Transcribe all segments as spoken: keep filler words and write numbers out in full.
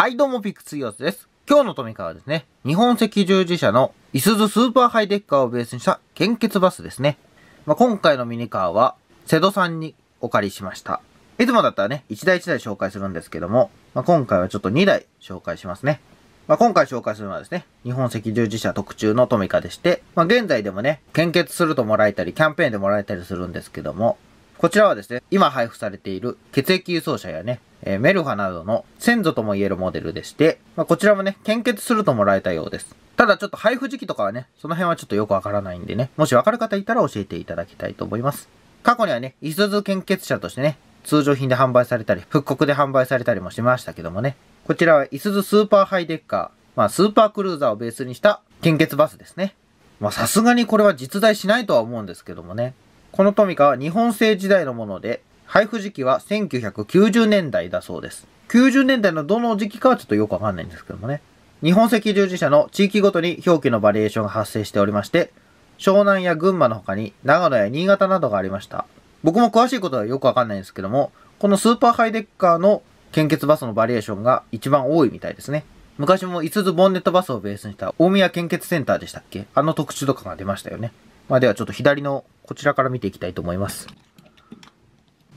はいどうも、ピクツイオスです。今日のトミカはですね、日本赤十字社のいすゞスーパーハイデッカーをベースにした献血バスですね。まあ、今回のミニカーは瀬戸さんにお借りしました。いつもだったらね、いちだいいちだい紹介するんですけども、まあ、今回はちょっとにだい紹介しますね。まあ、今回紹介するのはですね、日本赤十字社特注のトミカでして、まあ、現在でもね、献血するともらえたり、キャンペーンでもらえたりするんですけども、こちらはですね、今配布されている血液輸送車やね、えー、メルハなどの先祖とも言えるモデルでして、まあ、こちらもね、献血するともらえたようです。ただちょっと配布時期とかはね、その辺はちょっとよくわからないんでね、もしわかる方いたら教えていただきたいと思います。過去にはね、いすゞ献血車としてね、通常品で販売されたり、復刻で販売されたりもしましたけどもね、こちらはいすゞスーパーハイデッカー、まあスーパークルーザーをベースにした献血バスですね。まあさすがにこれは実在しないとは思うんですけどもね、このトミカは日本政時代のもので、配布時期はせんきゅうひゃくきゅうじゅうねんだいだそうです。きゅうじゅうねんだいのどの時期かはちょっとよくわかんないんですけどもね。日本赤十字社の地域ごとに表記のバリエーションが発生しておりまして、湘南や群馬の他に長野や新潟などがありました。僕も詳しいことはよくわかんないんですけども、このスーパーハイデッカーの献血バスのバリエーションが一番多いみたいですね。昔もいすゞボンネットバスをベースにした大宮献血センターでしたっけ？あの特集とかが出ましたよね。まあではちょっと左のこちらから見ていきたいと思います。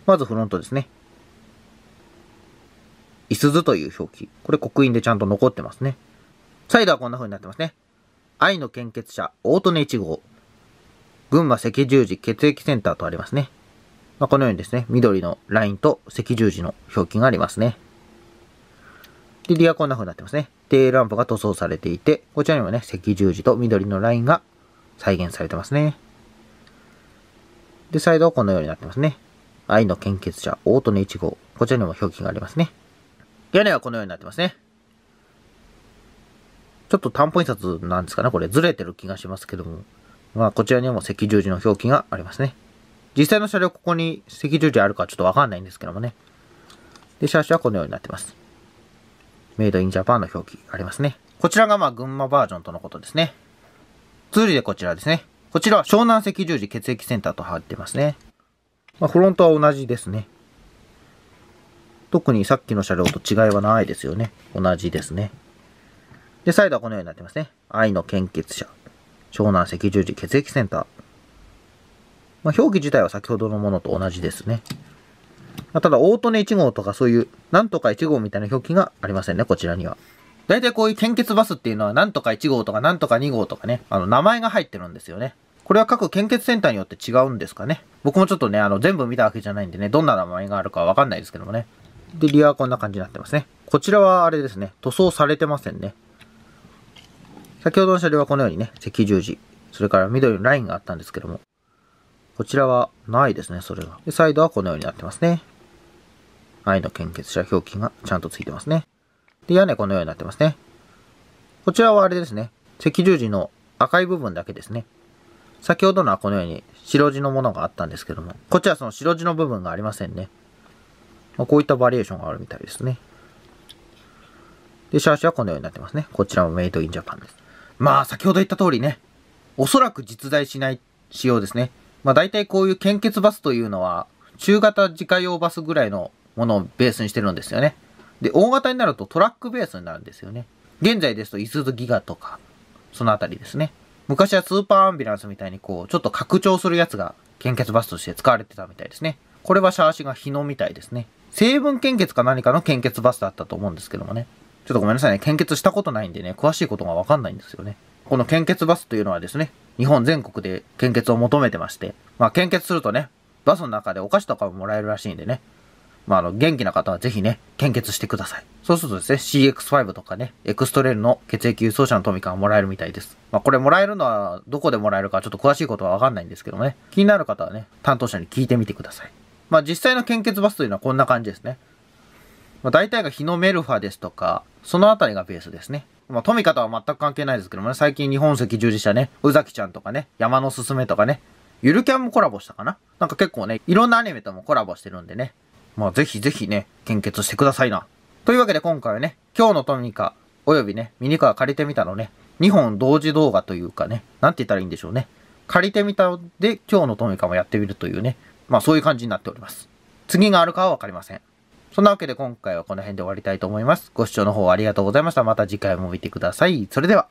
まずフロントですね。いすゞという表記。これ刻印でちゃんと残ってますね。サイドはこんな風になってますね。愛の献血車、大利根いち号。群馬赤十字血液センターとありますね。まあ、このようにですね、緑のラインと赤十字の表記がありますね。で、リアこんな風になってますね。テールランプが塗装されていて、こちらにもね、赤十字と緑のラインが再現されてますね。で、サイドはこのようになってますね。愛の献血車、大利根いち号。こちらにも表記がありますね。屋根はこのようになってますね。ちょっと担保印刷なんですかね。これずれてる気がしますけども。まあ、こちらにも赤十字の表記がありますね。実際の車両、ここに赤十字あるかちょっとわかんないんですけどもね。で、車種はこのようになってます。メイドインジャパンの表記ありますね。こちらがまあ、群馬バージョンとのことですね。通りでこちらですね。こちらは湘南赤十字血液センターと入ってますね。まあ、フロントは同じですね。特にさっきの車両と違いはないですよね。同じですね。で、サイドはこのようになってますね。愛の献血車、湘南赤十字血液センター。まあ、表記自体は先ほどのものと同じですね。まあ、ただ、大利根いち号とかそういう、なんとかいち号みたいな表記がありませんね、こちらには。大体こういう献血バスっていうのは、なんとかいち号とかなんとかに号とかね、あの、名前が入ってるんですよね。これは各献血センターによって違うんですかね。僕もちょっとね、あの、全部見たわけじゃないんでね、どんな名前があるかわかんないですけどもね。で、リアはこんな感じになってますね。こちらはあれですね、塗装されてませんね。先ほどの車両はこのようにね、赤十字、それから緑のラインがあったんですけども、こちらはないですね、それが。で、サイドはこのようになってますね。愛の献血車表記がちゃんとついてますね。で、屋根このようになってますね。こちらはあれですね、赤十字の赤い部分だけですね。先ほどのはこのように白地のものがあったんですけども、こっちはその白地の部分がありませんね。まあ、こういったバリエーションがあるみたいですね。で、シャーシはこのようになってますね。こちらもメイドインジャパンです。まあ、先ほど言った通りね、おそらく実在しない仕様ですね。まあ、大体こういう献血バスというのは、中型自家用バスぐらいのものをベースにしてるんですよね。で、大型になるとトラックベースになるんですよね。現在ですと、いすゞギガとか、そのあたりですね。昔はスーパーアンビュランスみたいにこう、ちょっと拡張するやつが献血バスとして使われてたみたいですね。これはシャーシが日野みたいですね。成分献血か何かの献血バスだったと思うんですけどもね。ちょっとごめんなさいね。献血したことないんでね、詳しいことがわかんないんですよね。この献血バスというのはですね、日本全国で献血を求めてまして、まあ献血するとね、バスの中でお菓子とかももらえるらしいんでね。まああの、元気な方はぜひね、献血してください。そうするとですね、シーエックスファイブ とかね、エクストレールの血液輸送車のトミカがもらえるみたいです。まあこれもらえるのはどこでもらえるかちょっと詳しいことはわかんないんですけどもね、気になる方はね、担当者に聞いてみてください。まあ実際の献血バスというのはこんな感じですね。まあ大体が日野メルファですとか、そのあたりがベースですね。まあトミカとは全く関係ないですけどもね、最近日本赤十字社ね、宇崎ちゃんとかね、山のすすめとかね、ゆるキャンもコラボしたかな？なんか結構ね、いろんなアニメともコラボしてるんでね、まあぜひぜひね、献血してくださいな。というわけで今回はね、今日のトミカ、およびね、ミニカー借りてみたのね、にほん同時動画というかね、なんて言ったらいいんでしょうね。借りてみたで、今日のトミカもやってみるというね、まあそういう感じになっております。次があるかはわかりません。そんなわけで今回はこの辺で終わりたいと思います。ご視聴の方ありがとうございました。また次回も見てください。それでは。